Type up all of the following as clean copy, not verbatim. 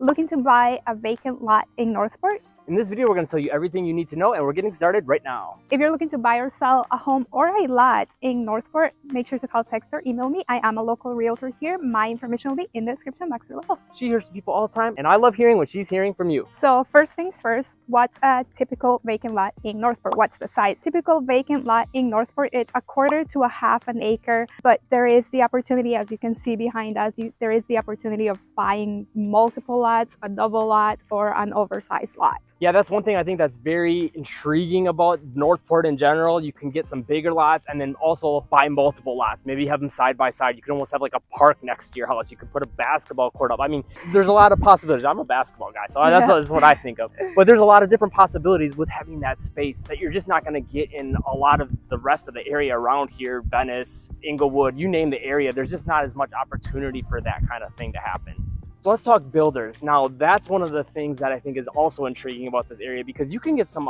looking to buy a vacant lot in North Port. In this video, we're going to tell you everything you need to know, and we're getting started right now. If you're looking to buy or sell a home or a lot in North Port, make sure to call, text, or email me. I am a local realtor here. My information will be in the description box below. She hears from people all the time, and I love hearing what she's hearing from you. So first things first, what's a typical vacant lot in North Port? What's the size? Typical vacant lot in North Port, it's a quarter to a half an acre, but there is the opportunity, as you can see behind us, there is the opportunity of buying multiple lots, a double lot, or an oversized lot. Yeah, that's one thing I think that's very intriguing about North Port in general. You can get some bigger lots and then also buy multiple lots. Maybe have them side by side. You can almost have like a park next to your house. You could put a basketball court up. I mean, there's a lot of possibilities. I'm a basketball guy, so that's what I think of. But there's a lot of different possibilities with having that space that you're just not going to get in a lot of the rest of the area around here. Venice, Englewood, you name the area. There's just not as much opportunity for that kind of thing to happen. So let's talk builders. Now, that's one of the things that I think is also intriguing about this area, because you can get some,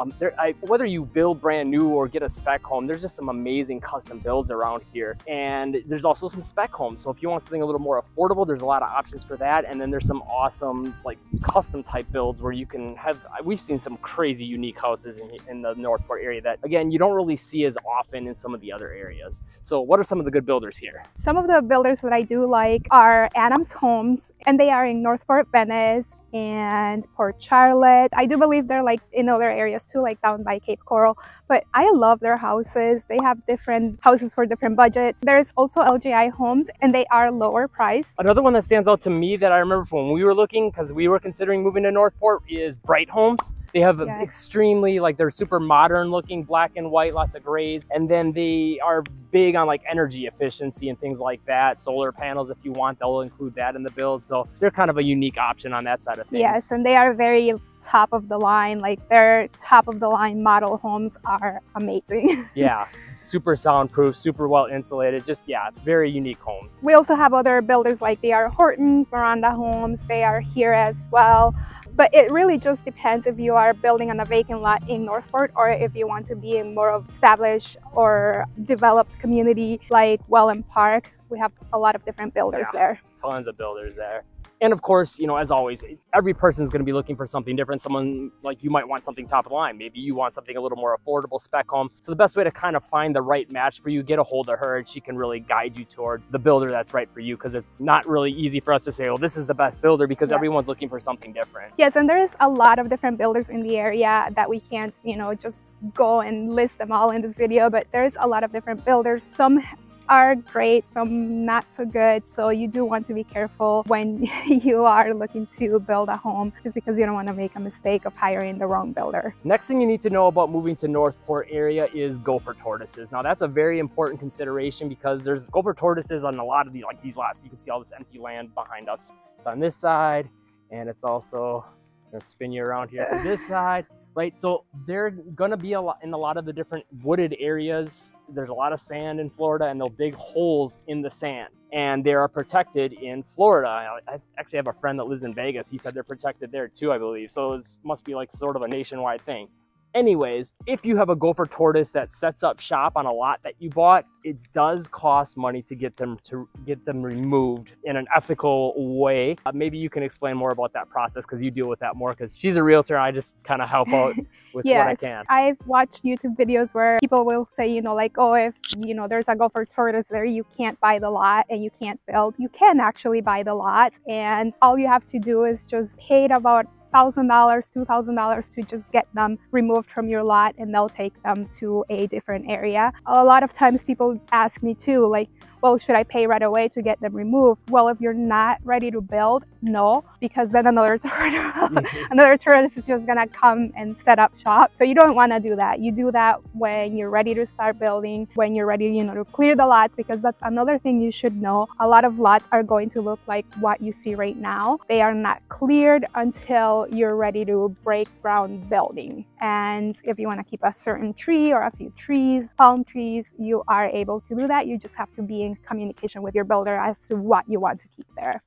whether you build brand new or get a spec home, there's just some amazing custom builds around here. And there's also some spec homes. So if you want something a little more affordable, there's a lot of options for that. And then there's some awesome like custom type builds where you can have, we've seen some crazy unique houses in the North Port area that, again, you don't really see as often in some of the other areas. So what are some of the good builders here? Some of the builders that I do like are Adams Homes, and they are in North Port, Venice, and Port Charlotte. I do believe they're like in other areas too, like down by Cape Coral, but I love their houses. They have different houses for different budgets. There's also LGI Homes, and they are lower priced. Another one that stands out to me that I remember from when we were looking, because we were considering moving to North Port, is Bright Homes. They have extremely, like, they're super modern looking, black and white, lots of grays, and then they are big on like energy efficiency and things like that. Solar panels, if you want, they'll include that in the build. So they're kind of a unique option on that side of things. Yes, and they are very top of the line. Like, their top of the line model homes are amazing. Yeah, super soundproof, super well insulated, just very unique homes. We also have other builders like they are Horton's, Miranda Homes, they are here as well. But it really just depends if you are building on a vacant lot in North Port, or if you want to be in more of established or developed community like Wellen Park. We have a lot of different builders there. Tons of builders there. And of course, you know, as always, every person's going to be looking for something different. Someone like you might want something top of the line. Maybe you want something a little more affordable spec home. So the best way to kind of find the right match for you, get a hold of her, and she can really guide you towards the builder that's right for you. Because it's not really easy for us to say, well, this is the best builder, because everyone's looking for something different. Yes, and there is a lot of different builders in the area that we can't, you know, just go and list them all in this video. But there's a lot of different builders. Some are great, some not so good, so you do want to be careful when you are looking to build a home, just because you don't want to make a mistake of hiring the wrong builder. Next thing you need to know about moving to North Port area is gopher tortoises. Now, that's a very important consideration, because there's gopher tortoises on a lot of these lots. You can see all this empty land behind us. It's on this side, and it's also gonna spin you around here to this side, right? So they're gonna be in a lot of the different wooded areas. There's a lot of sand in Florida, and they'll dig holes in the sand, and they are protected in Florida. I actually have a friend that lives in Vegas. He said they're protected there too, I believe. So it must be like sort of a nationwide thing. Anyways, if you have a gopher tortoise that sets up shop on a lot that you bought, it does cost money to get them removed in an ethical way. Maybe you can explain more about that process, because you deal with that more, because she's a realtor and I just kind of help out with what I can. I've watched YouTube videos where people will say, you know, like, oh, if, you know, there's a gopher tortoise there, you can't buy the lot and you can't build. You can actually buy the lot, and all you have to do is just pay it about $1,000, $2,000 to just get them removed from your lot, and they'll take them to a different area. A lot of times people ask me too, like, well, should I pay right away to get them removed? Well, if you're not ready to build, no, because then another tortoise is just gonna come and set up shop. So you don't wanna do that. You do that when you're ready to start building, when you're ready, you know, to clear the lots, because that's another thing you should know. A lot of lots are going to look like what you see right now. They are not cleared until you're ready to break ground building. And if you wanna keep a certain tree or a few trees, palm trees, you are able to do that. You just have to be in communication with your builder as to what you want to keep there.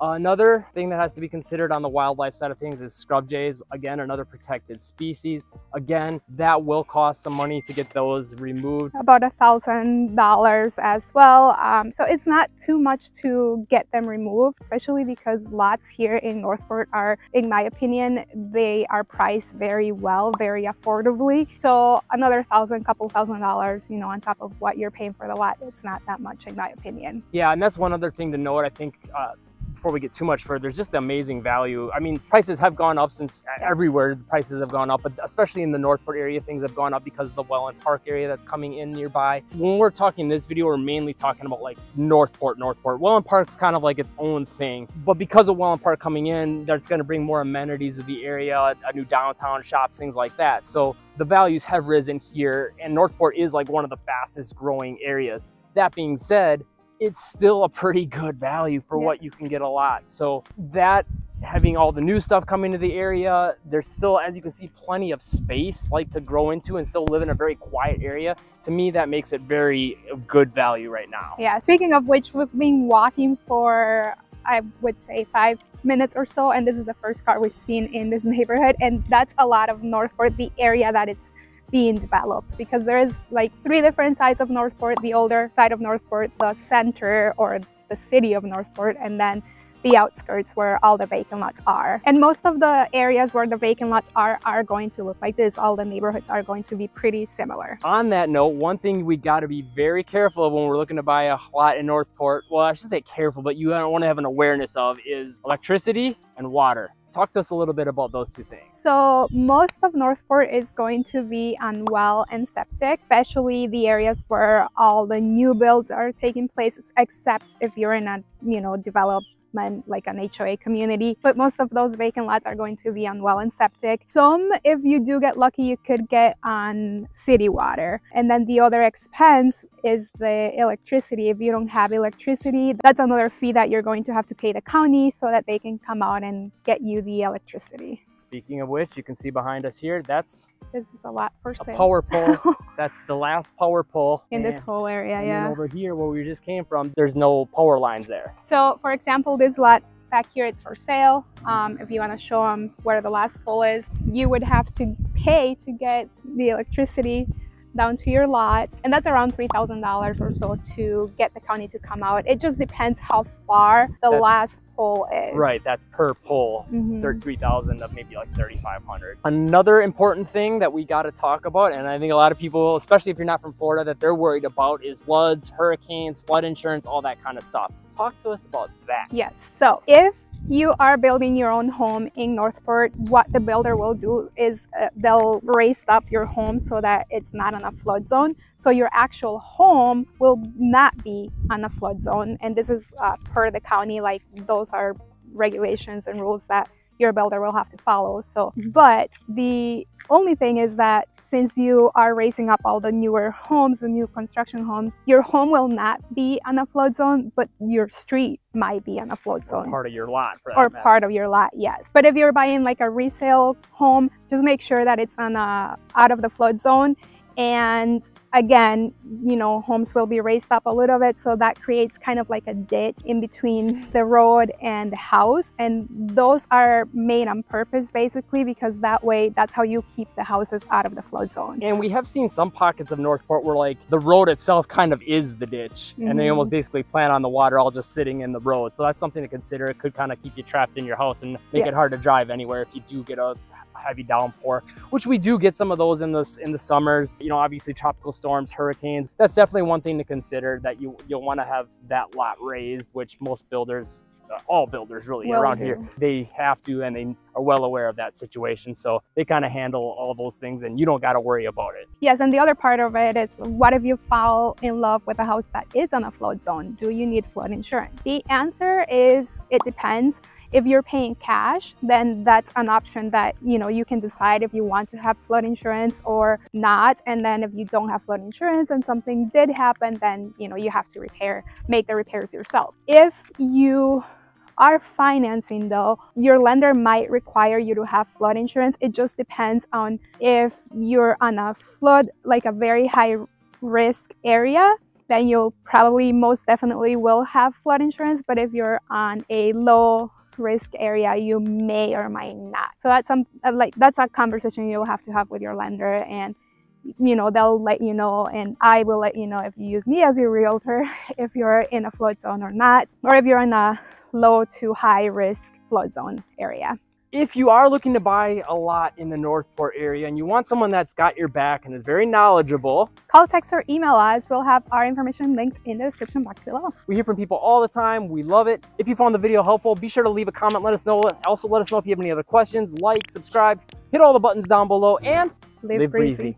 Another thing that has to be considered on the wildlife side of things is scrub jays. Again, another protected species. Again, that will cost some money to get those removed. About $1,000 as well. So it's not too much to get them removed, especially because lots here in North Port are, in my opinion, they are priced very well, very affordably. So another couple thousand dollars, you know, on top of what you're paying for the lot, it's not that much in my opinion. Yeah, and that's one other thing to note, I think, before we get too much further, there's just the amazing value. I mean, prices have gone up since everywhere. The prices have gone up, but especially in the North Port area, things have gone up because of the Wellen Park area that's coming in nearby. When we're talking in this video, we're mainly talking about like North Port. Wellen Park's kind of like its own thing, but because of Wellen Park coming in, that's going to bring more amenities of the area, a new downtown, shops, things like that. So the values have risen here, and North Port is like one of the fastest growing areas. That being said, it's still a pretty good value for what you can get a lot. So that, having all the new stuff coming to the area, there's still, as you can see, plenty of space like to grow into and still live in a very quiet area. To me, that makes it very good value right now. Yeah, speaking of which, we've been walking for, I would say, 5 minutes or so, and this is the first car we've seen in this neighborhood, and that's a lot of North Port, the area that it's being developed, because there is like 3 different sides of North Port: the older side of North Port, the center or the city of North Port, and then the outskirts where all the vacant lots are. And most of the areas where the vacant lots are going to look like this. All the neighborhoods are going to be pretty similar. On that note, one thing we got to be very careful of when we're looking to buy a lot in North Port, well, I shouldn't say careful, but you want to have an awareness of, is electricity and water. Talk to us a little bit about those 2 things. So most of North Port is going to be on well and septic, especially the areas where all the new builds are taking place, except if you're in a, you know, developed like an HOA community, but most of those vacant lots are going to be on well and septic. Some, if you do get lucky, you could get on city water, and then the other expense is the electricity. If you don't have electricity, that's another fee that you're going to have to pay the county so that they can come out and get you the electricity. Speaking of which, you can see behind us here, this is a lot for sale. A power pole. That's the last power pole in this whole area. Yeah, and over here where we just came from, there's no power lines there. So for example, this lot back here, it's for sale. If you want to show them where the last pole is, you would have to pay to get the electricity down to your lot, and that's around $3,000 or so to get the county to come out. It just depends how far the last pole is. Right, that's per pole. $3,000 of maybe like $3,500. Another important thing that we got to talk about, and I think a lot of people, especially if you're not from Florida, that they're worried about is floods, hurricanes, flood insurance, all that kind of stuff. Talk to us about that. Yes, so if you are building your own home in North Port, what the builder will do is they'll raise up your home so that it's not in a flood zone. So your actual home will not be on a flood zone. And this is per the county, like those are regulations and rules that your builder will have to follow. So, but the only thing is that since you are raising up all the newer homes, the new construction homes, your home will not be on a flood zone, but your street might be on a flood zone. Or part of your lot. For that or matter. Part of your lot, yes. But if you're buying like a resale home, just make sure that it's on out of the flood zone. And again, you know, homes will be raised up a little bit, so that creates kind of like a ditch in between the road and the house, and those are made on purpose basically, because that way, that's how you keep the houses out of the flood zone. And we have seen some pockets of North Port where like the road itself kind of is the ditch, and they almost basically plant on the water all just sitting in the road. So that's something to consider. It could kind of keep you trapped in your house and make it hard to drive anywhere if you do get a heavy downpour, which we do get some of those in the summers, you know, obviously tropical storms, hurricanes. That's definitely one thing to consider, that you'll want to have that lot raised, which most builders, all builders really around here, they have to, and they are well aware of that situation, so they kind of handle all those things and you don't got to worry about it. Yes, and the other part of it is, what if you fall in love with a house that is on a flood zone? Do you need flood insurance? The answer is, it depends. If you're paying cash, then that's an option that, you know, you can decide if you want to have flood insurance or not. And then if you don't have flood insurance and something did happen, then, you know, you have to make the repairs yourself. If you are financing though, your lender might require you to have flood insurance. It just depends on if you're on a flood, like a very high risk area, then you'll probably most definitely will have flood insurance. But if you're on a low risk area, you may or might not. So that's that's a conversation you'll have to have with your lender, and you know, they'll let you know, and I will let you know if you use me as your realtor, if you're in a flood zone or not, or if you're in a low to high risk flood zone area. If you are looking to buy a lot in the North Port area and you want someone that's got your back and is very knowledgeable, call, text, or email us. We'll have our information linked in the description box below. We hear from people all the time. We love it. If you found the video helpful, be sure to leave a comment. Let us know. Also, let us know if you have any other questions. Like, subscribe, hit all the buttons down below, and live breezy.